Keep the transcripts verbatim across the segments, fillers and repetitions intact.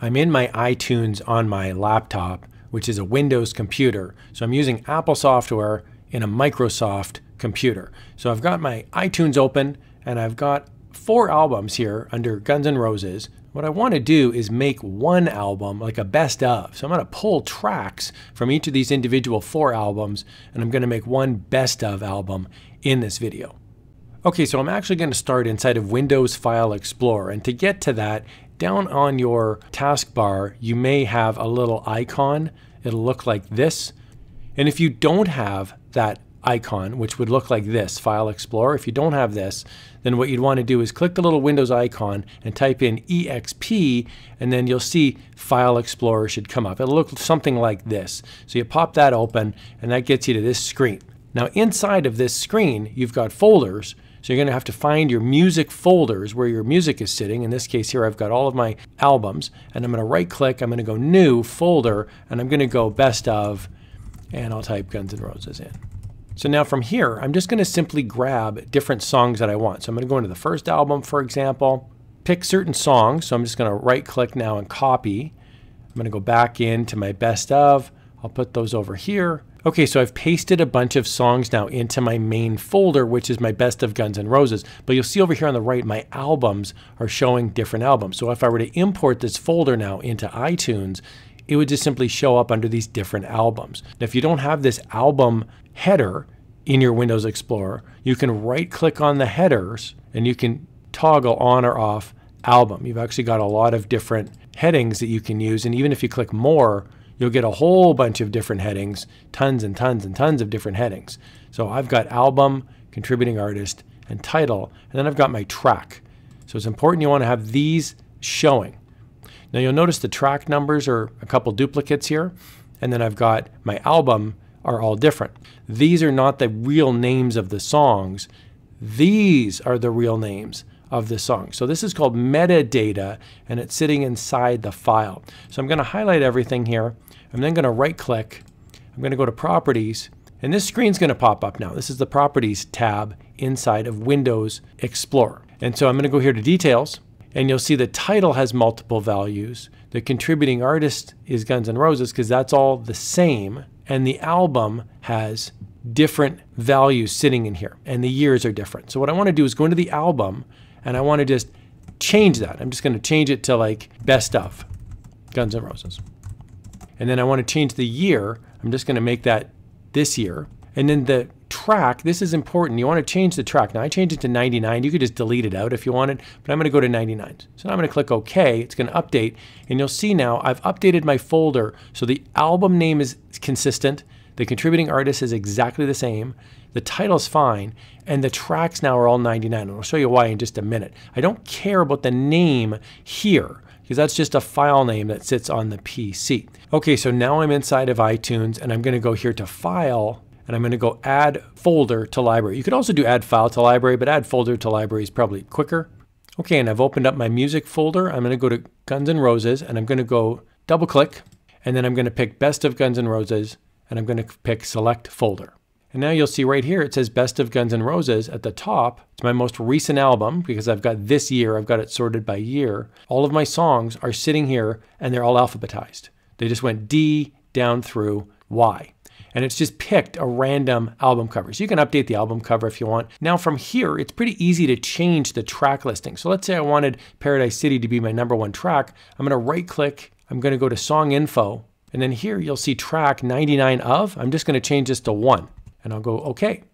I'm in my iTunes on my laptop, which is a Windows computer. So I'm using Apple software in a Microsoft computer. So I've got my iTunes open and I've got four albums here under Guns N' Roses. What I want to do is make one album, like a best of. So I'm going to pull tracks from each of these individual four albums and I'm going to make one best of album in this video. Okay, so I'm actually going to start inside of Windows File Explorer, and to get to that, down on your taskbar you may have a little icon. It'll look like this, and if you don't have that icon, which would look like this, File Explorer, if you don't have this, then what you'd want to do is click the little Windows icon and type in E X P, and then you'll see File Explorer should come up. It'll look something like this. So you pop that open and that gets you to this screen. Now inside of this screen you've got folders, so you're going to have to find your music folders where your music is sitting. In this case here I've got all of my albums, and I'm going to right click, I'm going to go new folder, and I'm going to go best of, and I'll type Guns N' Roses in. So now from here I'm just going to simply grab different songs that I want. So I'm going to go into the first album, for example, pick certain songs. So I'm just going to right click now and copy. I'm going to go back into my best of. I'll put those over here. Okay, so I've pasted a bunch of songs now into my main folder, which is my best of Guns N' Roses. But you'll see over here on the right, my albums are showing different albums. So if I were to import this folder now into iTunes, it would just simply show up under these different albums. Now, if you don't have this album header in your Windows Explorer, you can right click on the headers and you can toggle on or off album. You've actually got a lot of different headings that you can use, and even if you click more, you'll get a whole bunch of different headings, tons and tons and tons of different headings. So I've got album, contributing artist, and title, and then I've got my track. So it's important you want to have these showing. Now you'll notice the track numbers are a couple duplicates here, and then I've got my album are all different. These are not the real names of the songs. These are the real names of the song. So this is called metadata, and it's sitting inside the file. So I'm going to highlight everything here. I'm then going to right click. I'm going to go to properties, and this screen's going to pop up now. This is the properties tab inside of Windows Explorer. And so I'm going to go here to details, and you'll see the title has multiple values. The contributing artist is Guns N' Roses because that's all the same, and the album has different values sitting in here, and the years are different. So what I want to do is go into the album, and I want to just change that. I'm just going to change it to like best of Guns N' Roses. And then I want to change the year. I'm just going to make that this year. And then the track, this is important. You want to change the track. Now I changed it to ninety-nine. You could just delete it out if you wanted, but I'm going to go to ninety-nine. So now I'm going to click OK. It's going to update. And you'll see now I've updated my folder. So the album name is consistent. The contributing artist is exactly the same, the title's fine, and the tracks now are all ninety-nine, and I'll show you why in just a minute. I don't care about the name here, because that's just a file name that sits on the P C. Okay, so now I'm inside of iTunes, and I'm going to go here to File, and I'm going to go Add Folder to Library. You could also do Add File to Library, but Add Folder to Library is probably quicker. Okay, and I've opened up my music folder. I'm going to go to Guns N' Roses, and I'm going to go double-click, and then I'm going to pick Best of Guns N' Roses, and I'm going to pick Select Folder. And now you'll see right here it says Best of Guns N' Roses at the top. It's my most recent album because I've got this year, I've got it sorted by year. All of my songs are sitting here and they're all alphabetized. They just went D down through Y. And it's just picked a random album cover. So you can update the album cover if you want. Now from here, it's pretty easy to change the track listing. So let's say I wanted Paradise City to be my number one track. I'm going to right click, I'm going to go to Song Info, and then here you'll see track ninety-nine of. I'm just going to change this to one, and I'll go OK.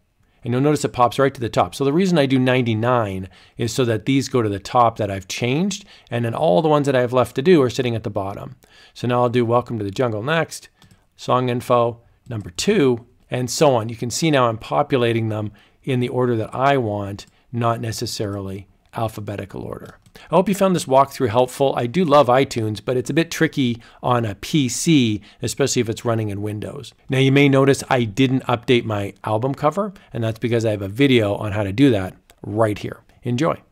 And you'll notice it pops right to the top. So the reason I do ninety-nine is so that these go to the top that I've changed, and then all the ones that I have left to do are sitting at the bottom. So now I'll do Welcome to the Jungle next, Song Info, number two, and so on. You can see now I'm populating them in the order that I want, not necessarily alphabetical order. I hope you found this walkthrough helpful. I do love iTunes, but it's a bit tricky on a P C, especially if it's running in Windows. Now you may notice I didn't update my album cover, and that's because I have a video on how to do that right here. Enjoy.